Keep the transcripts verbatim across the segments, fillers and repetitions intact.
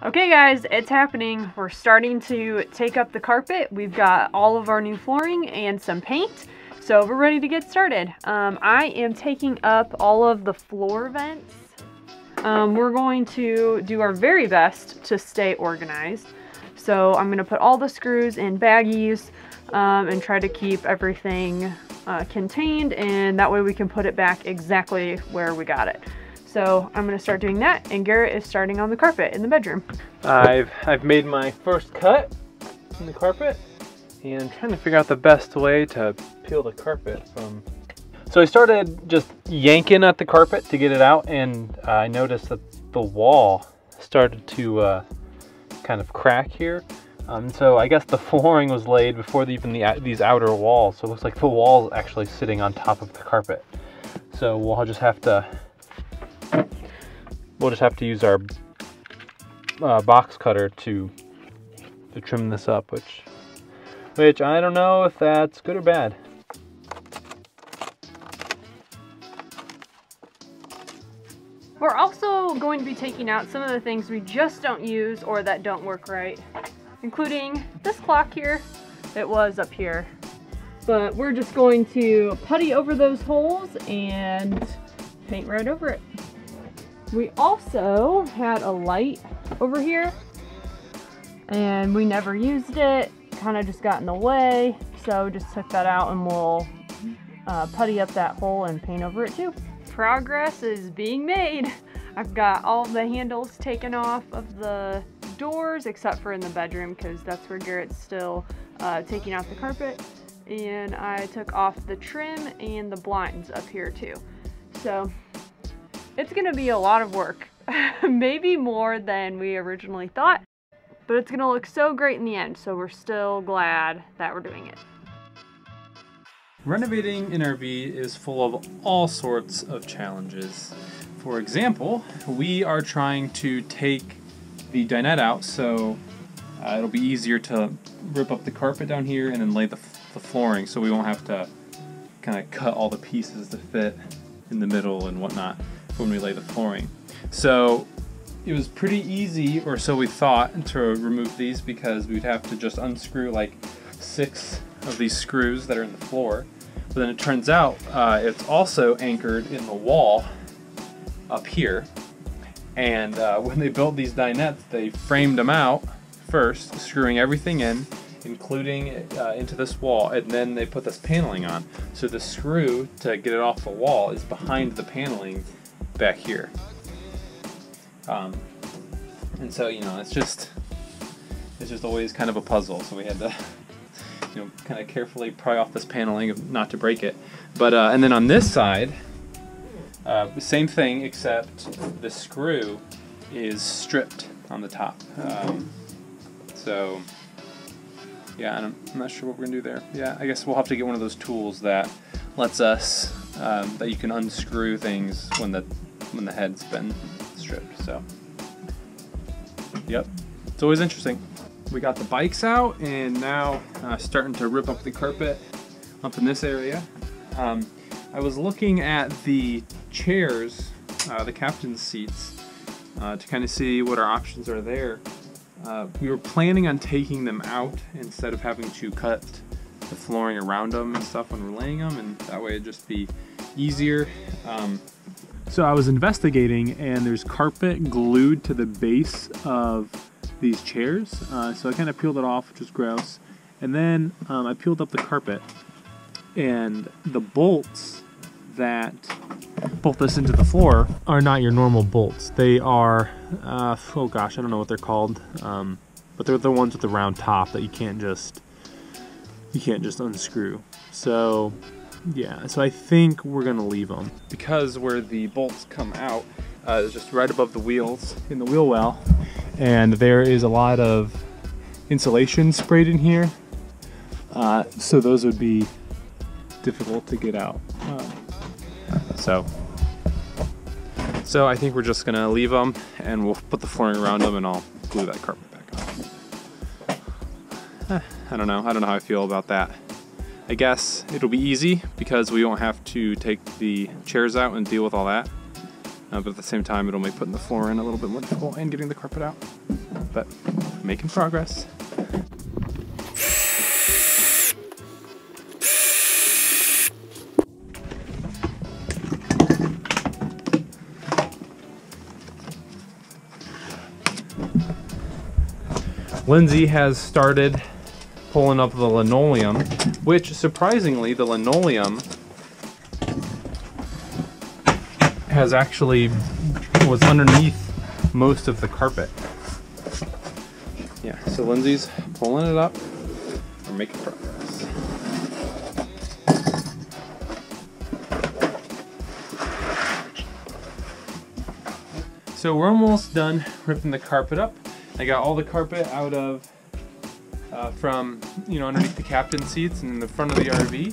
Okay guys, it's happening. We're starting to take up the carpet. We've got all of our new flooring and some paint. So we're ready to get started. Um, I am taking up all of the floor vents. Um, we're going to do our very best to stay organized. So I'm gonna put all the screws in baggies um, and try to keep everything uh, contained, and that way we can put it back exactly where we got it. So I'm gonna start doing that, and Garrett is starting on the carpet in the bedroom. I've, I've made my first cut in the carpet, and I'm trying to figure out the best way to peel the carpet from. So I started just yanking at the carpet to get it out, and uh, I noticed that the wall started to uh, kind of crack here. Um, so I guess the flooring was laid before the, even the, these outer walls, so it looks like the wall is actually sitting on top of the carpet. So we'll just have to We'll just have to use our uh, box cutter to to trim this up, which which I don't know if that's good or bad. We're also going to be taking out some of the things we just don't use or that don't work right, including this clock here. It was up here, but we're just going to putty over those holes and paint right over it. We also had a light over here and we never used it, kind of just got in the way, so just took that out and we'll uh, putty up that hole and paint over it too. Progress is being made. I've got all the handles taken off of the doors except for in the bedroom because that's where Garrett's still uh, taking out the carpet, and I took off the trim and the blinds up here too. So it's gonna be a lot of work, maybe more than we originally thought, but it's gonna look so great in the end, so we're still glad that we're doing it. Renovating an R V is full of all sorts of challenges. For example, we are trying to take the dinette out so uh, it'll be easier to rip up the carpet down here and then lay the, the flooring so we won't have to kind of cut all the pieces to fit in the middle and whatnot when we lay the flooring. So it was pretty easy, or so we thought, to remove these because we'd have to just unscrew like six of these screws that are in the floor. But then it turns out uh, it's also anchored in the wall up here. And uh, when they built these dinettes, they framed them out first, screwing everything in, including uh, into this wall, and then they put this paneling on. So the screw to get it off the wall is behind the paneling back here. Um, and so, you know, it's just, it's just always kind of a puzzle. So we had to, you know, kind of carefully pry off this paneling not to break it. But, uh, and then on this side, uh, same thing, except the screw is stripped on the top. Um, so yeah, I don't, I'm not sure what we're gonna do there. Yeah, I guess we'll have to get one of those tools that lets us, um, that you can unscrew things when the when the head's been stripped. So, yep, it's always interesting. We got the bikes out and now uh, starting to rip up the carpet up in this area. Um, I was looking at the chairs, uh, the captain's seats, uh, to kind of see what our options are there. Uh, we were planning on taking them out instead of having to cut the flooring around them and stuff when we're laying them, and that way it'd just be easier. Um, So I was investigating, and there's carpet glued to the base of these chairs. Uh, so I kind of peeled it off, which was gross. And then um, I peeled up the carpet, and the bolts that bolt this into the floor are not your normal bolts. They are, uh, oh gosh, I don't know what they're called, um, but they're the ones with the round top that you can't just you can't just unscrew. So. Yeah, so I think we're gonna leave them. Because where the bolts come out uh, is just right above the wheels in the wheel well, and there is a lot of insulation sprayed in here, uh, so those would be difficult to get out. Uh, so, so I think we're just gonna leave them, and we'll put the flooring around them, and I'll glue that carpet back on. I don't know. I don't know how I feel about that. I guess it'll be easy because we won't have to take the chairs out and deal with all that. Uh, but at the same time, it'll make putting the floor in a little bit more difficult and getting the carpet out. but making progress. Lindsay has started pulling up the linoleum, which surprisingly the linoleum has actually was underneath most of the carpet. Yeah, so Lindsay's pulling it up. We're making progress. So we're almost done ripping the carpet up. I got all the carpet out of, uh, from, you know, underneath the captain seats and in the front of the R V.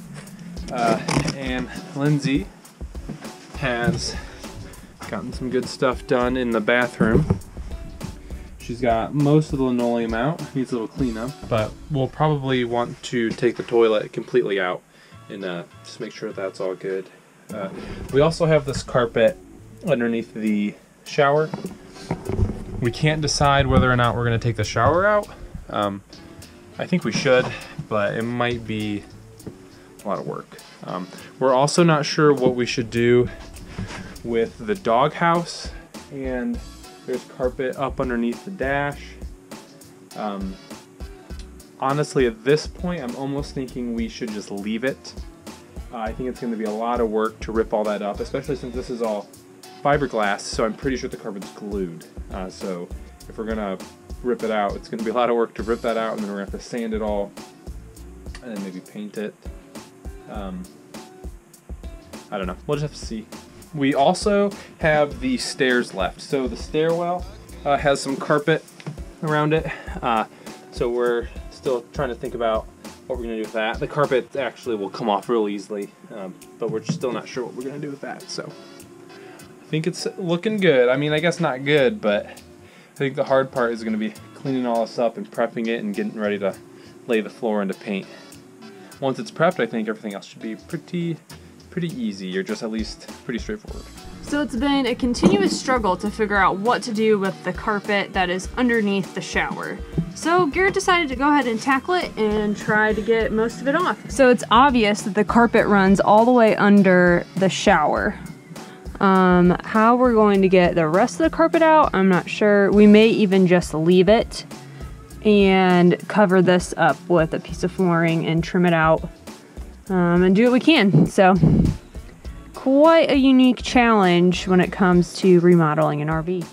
Uh, and Lindsay has gotten some good stuff done in the bathroom. She's got most of the linoleum out, needs a little cleanup, but we'll probably want to take the toilet completely out and uh, just make sure that's all good. Uh, we also have this carpet underneath the shower. We can't decide whether or not we're gonna take the shower out. Um, I think we should, but it might be a lot of work. Um, we're also not sure what we should do with the doghouse, and there's carpet up underneath the dash. Um, honestly, at this point, I'm almost thinking we should just leave it. Uh, I think it's gonna be a lot of work to rip all that up, especially since this is all fiberglass, so I'm pretty sure the carpet's glued. Uh, so if we're gonna rip it out, it's gonna be a lot of work to rip that out, and then we're gonna have to sand it all and then maybe paint it. Um, I don't know, we'll just have to see. We also have the stairs left. So the stairwell uh, has some carpet around it. Uh, so we're still trying to think about what we're gonna do with that. The carpet actually will come off real easily, um, but we're still not sure what we're gonna do with that, so. I think it's looking good. I mean, I guess not good, but I think the hard part is gonna be cleaning all this up and prepping it and getting ready to lay the floor into paint. Once it's prepped, I think everything else should be pretty, pretty easy, or just at least pretty straightforward. So it's been a continuous struggle to figure out what to do with the carpet that is underneath the shower. So Garrett decided to go ahead and tackle it and try to get most of it off. So it's obvious that the carpet runs all the way under the shower. Um, how we're going to get the rest of the carpet out, I'm not sure. We may even just leave it and cover this up with a piece of flooring and trim it out, um, and do what we can. So, quite a unique challenge when it comes to remodeling an R V.